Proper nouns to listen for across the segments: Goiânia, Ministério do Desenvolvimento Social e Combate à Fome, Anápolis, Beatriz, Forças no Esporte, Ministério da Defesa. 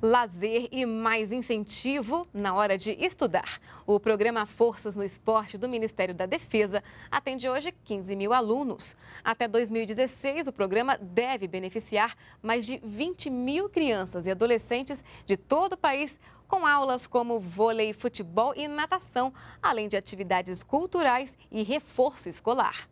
lazer e mais incentivo na hora de estudar. O programa Forças no Esporte do Ministério da Defesa atende hoje 15 mil alunos. Até 2016, o programa deve beneficiar mais de 20 mil crianças e adolescentes de todo o país, com aulas como vôlei, futebol e natação, além de atividades culturais e reforço escolar.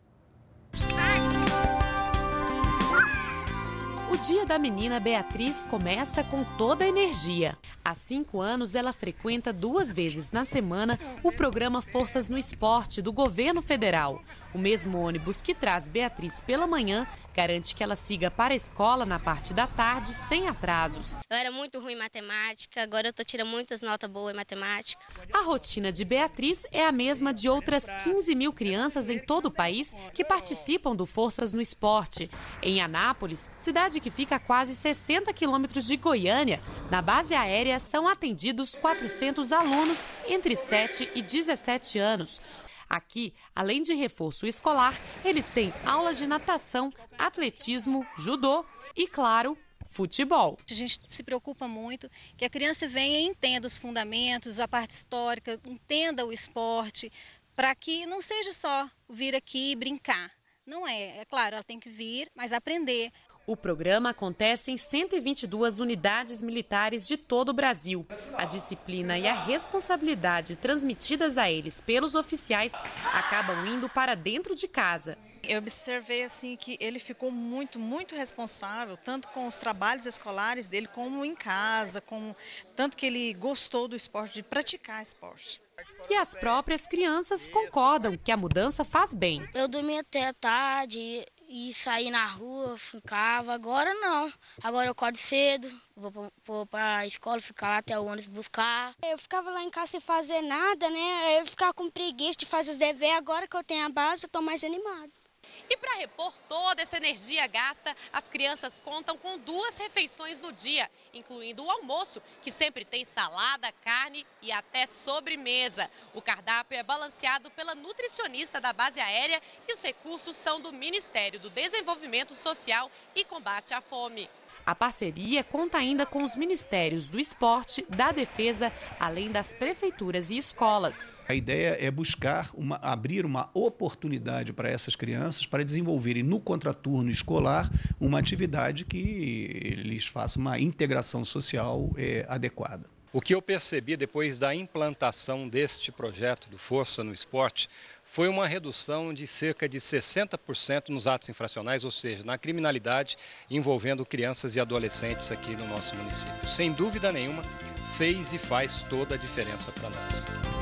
O dia da menina Beatriz começa com toda a energia. Há 5 anos, ela frequenta 2 vezes na semana o programa Forças no Esporte do governo federal. O mesmo ônibus que traz Beatriz pela manhã garante que ela siga para a escola na parte da tarde sem atrasos. Eu era muito ruim em matemática, agora eu tô tirando muitas notas boas em matemática. A rotina de Beatriz é a mesma de outras 15 mil crianças em todo o país que participam do Forças no Esporte. Em Anápolis, cidade que fica a quase 60 quilômetros de Goiânia, na base aérea são atendidos 400 alunos entre 7 e 17 anos. Aqui, além de reforço escolar, eles têm aulas de natação, atletismo, judô e, claro, futebol. A gente se preocupa muito que a criança venha e entenda os fundamentos, a parte histórica, entenda o esporte, para que não seja só vir aqui e brincar. Não é, é claro, ela tem que vir, mas aprender. O programa acontece em 122 unidades militares de todo o Brasil. A disciplina e a responsabilidade transmitidas a eles pelos oficiais acabam indo para dentro de casa. Eu observei assim que ele ficou muito responsável, tanto com os trabalhos escolares dele, como em casa, tanto que ele gostou do esporte, de praticar esporte. E as próprias crianças concordam que a mudança faz bem. Eu dormi até tarde e saí na rua, ficava. Agora não. Agora eu acordo cedo, vou para a escola, ficar lá até o ônibus buscar. Eu ficava lá em casa sem fazer nada, né? Eu ficava com preguiça de fazer os deveres. Agora que eu tenho a base, eu estou mais animado. E para repor toda essa energia gasta, as crianças contam com 2 refeições no dia, incluindo o almoço, que sempre tem salada, carne e até sobremesa. O cardápio é balanceado pela nutricionista da base aérea e os recursos são do Ministério do Desenvolvimento Social e Combate à Fome. A parceria conta ainda com os Ministérios do Esporte, da Defesa, além das prefeituras e escolas. A ideia é buscar abrir uma oportunidade para essas crianças para desenvolverem no contraturno escolar uma atividade que lhes faça uma integração social adequada. O que eu percebi depois da implantação deste projeto do Força no Esporte foi uma redução de cerca de 60% nos atos infracionais, ou seja, na criminalidade envolvendo crianças e adolescentes aqui no nosso município. Sem dúvida nenhuma, fez e faz toda a diferença para nós.